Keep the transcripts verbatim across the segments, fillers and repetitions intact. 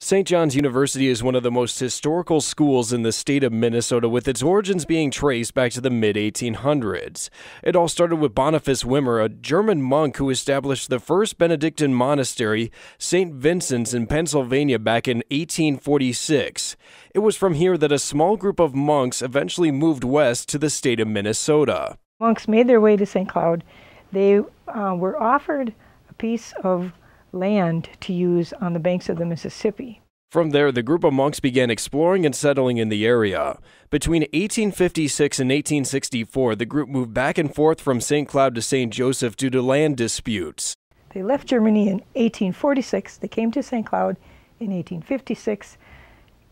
Saint John's University is one of the most historical schools in the state of Minnesota, with its origins being traced back to the mid eighteen hundreds. It all started with Boniface Wimmer, a German monk who established the first Benedictine monastery, Saint Vincent's, in Pennsylvania back in eighteen forty-six. It was from here that a small group of monks eventually moved west to the state of Minnesota. Monks made their way to Saint Cloud. They uh, were offered a piece of land to use on the banks of the Mississippi. From there, the group of monks began exploring and settling in the area. Between eighteen fifty-six and eighteen sixty-four, the group moved back and forth from Saint Cloud to Saint Joseph due to land disputes. They left Germany in eighteen forty-six. They came to Saint Cloud in eighteen fifty-six.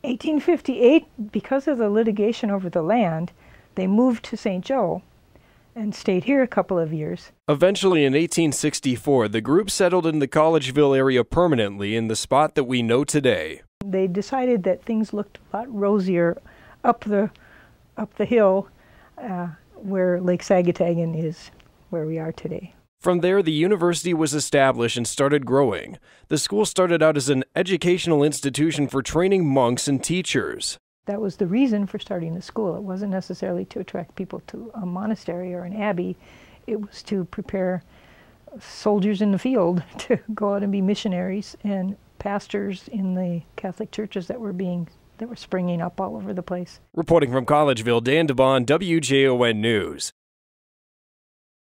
eighteen fifty-eight, because of the litigation over the land, they moved to Saint Joe and stayed here a couple of years. Eventually, in eighteen sixty-four, the group settled in the Collegeville area permanently, in the spot that we know today. They decided that things looked a lot rosier up the, up the hill uh, where Lake Sagatagan is, where we are today. From there, the university was established and started growing. The school started out as an educational institution for training monks and teachers. That was the reason for starting the school. It wasn't necessarily to attract people to a monastery or an abbey. It was to prepare soldiers in the field to go out and be missionaries and pastors in the Catholic churches that were being that were springing up all over the place. Reporting from Collegeville, Dan DeBond, W J O N News.